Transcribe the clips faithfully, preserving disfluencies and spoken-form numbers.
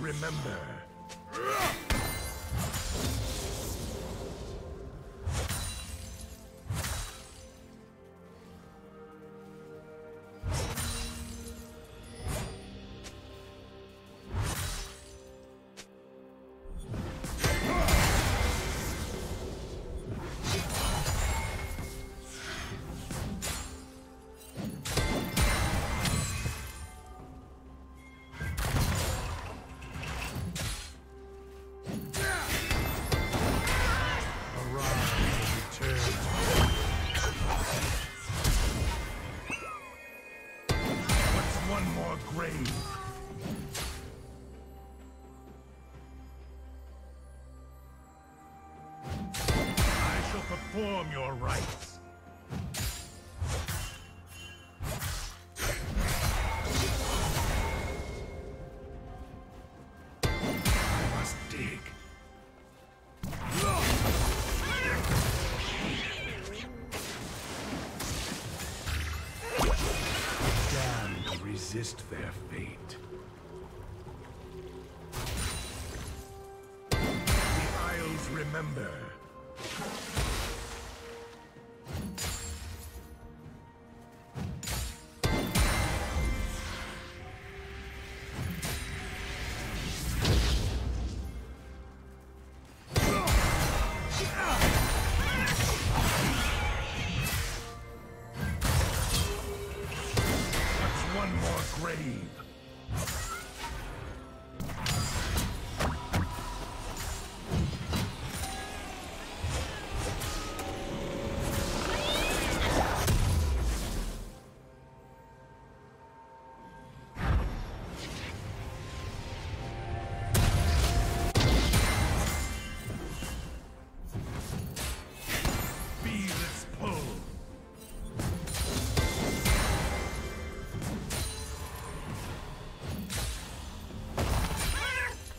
Remember. Perform your rights.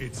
It's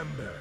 remember.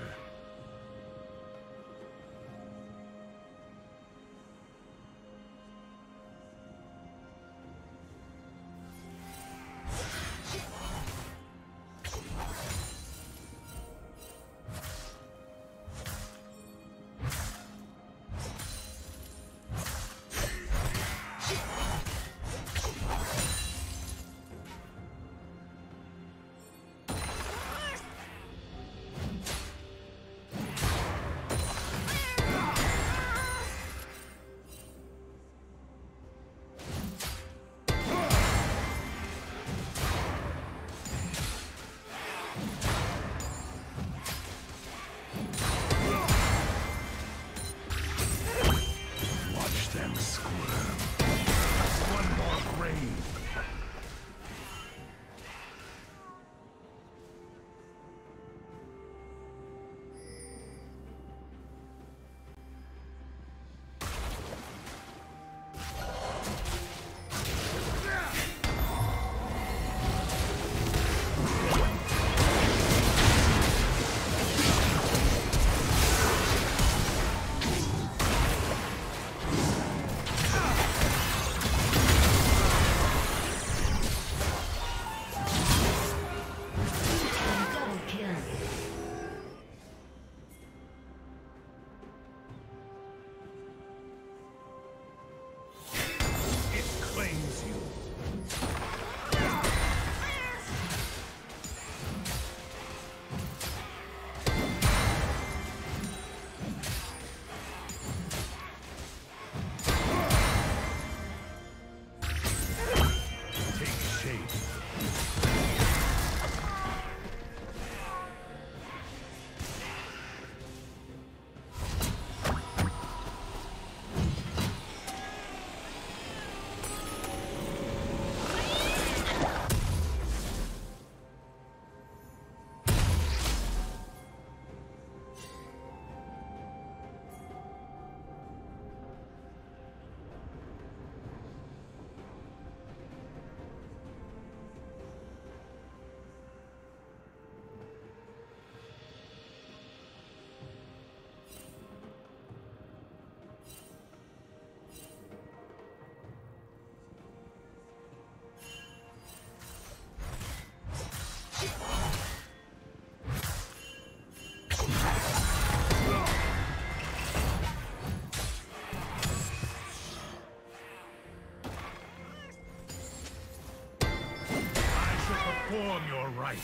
Perform your right.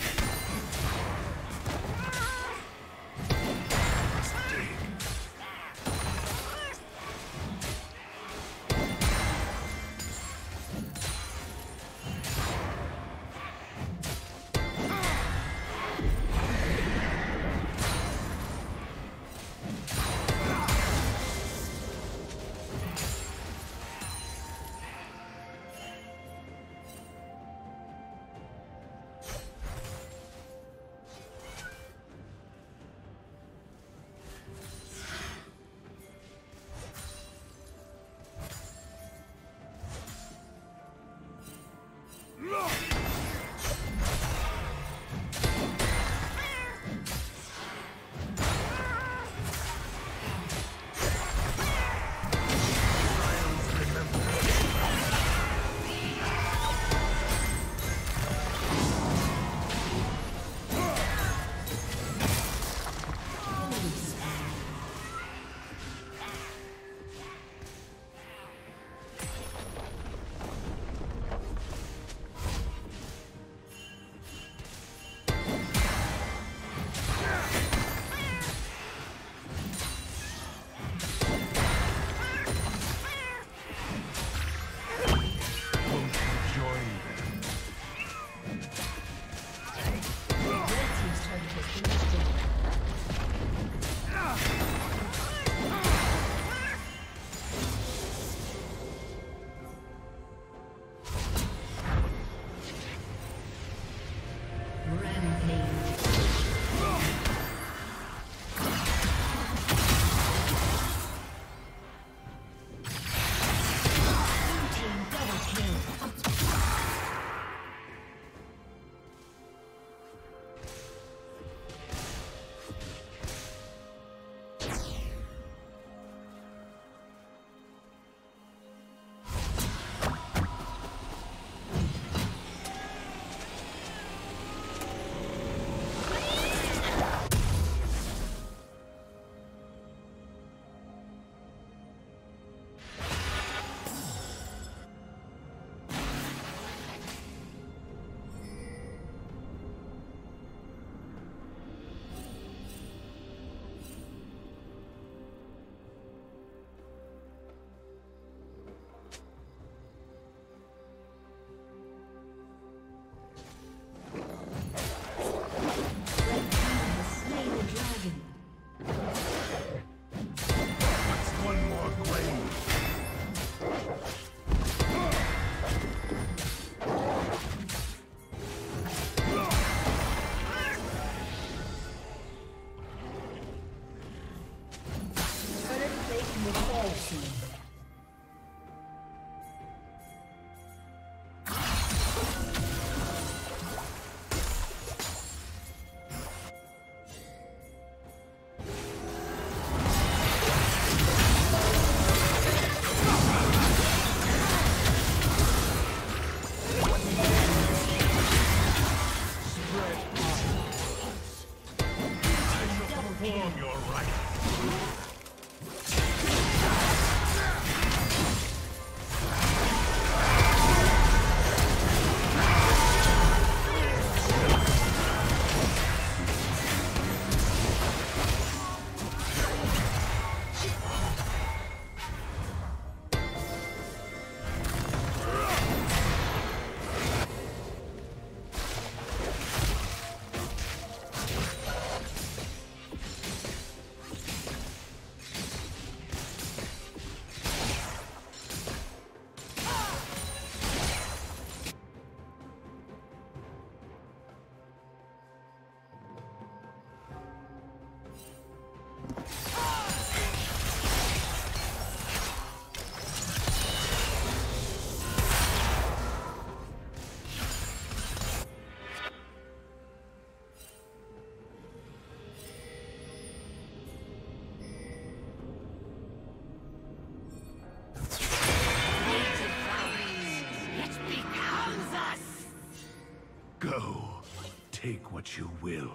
Take what you will.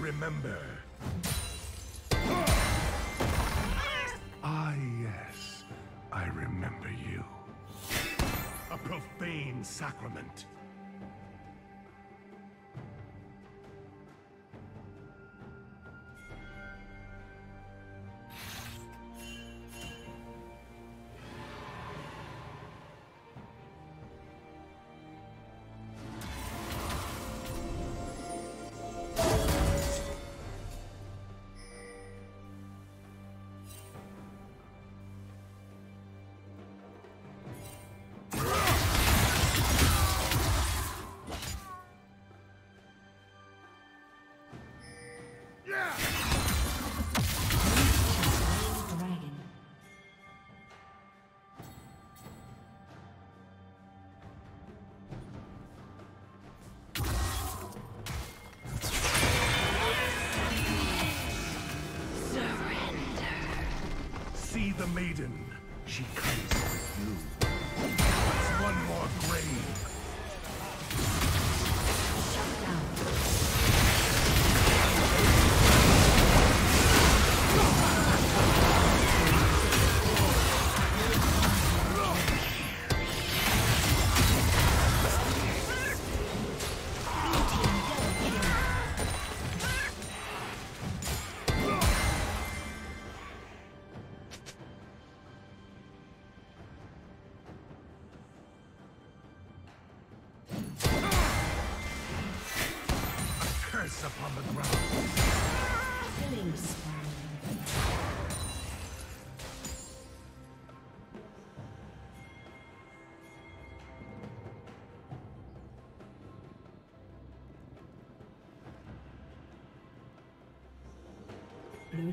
Remember. Ah, yes, I remember you. A profane sacrament. The maiden, she comes with you. That's one more grave. Upon the ground. Killing spree. Blue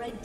Red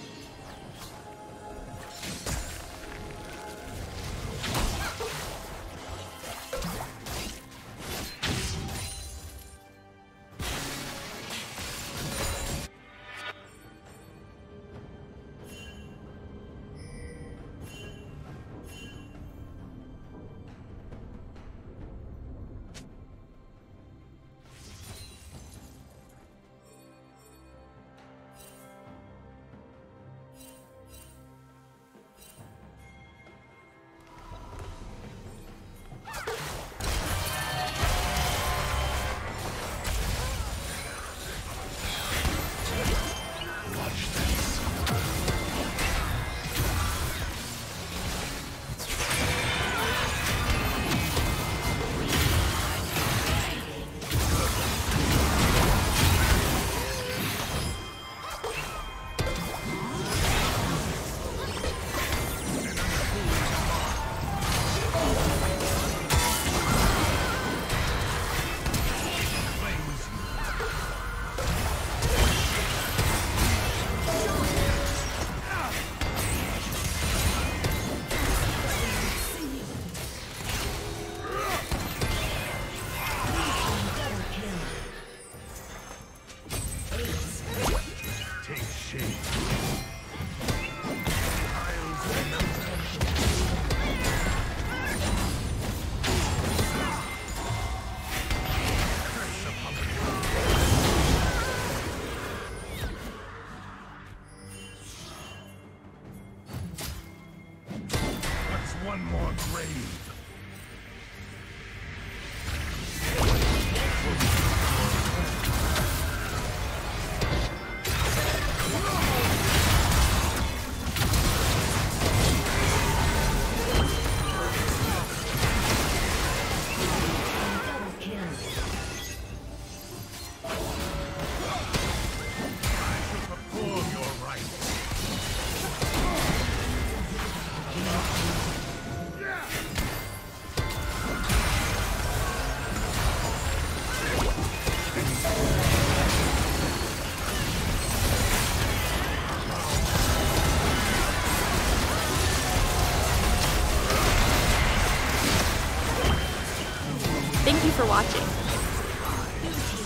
Thank you for watching.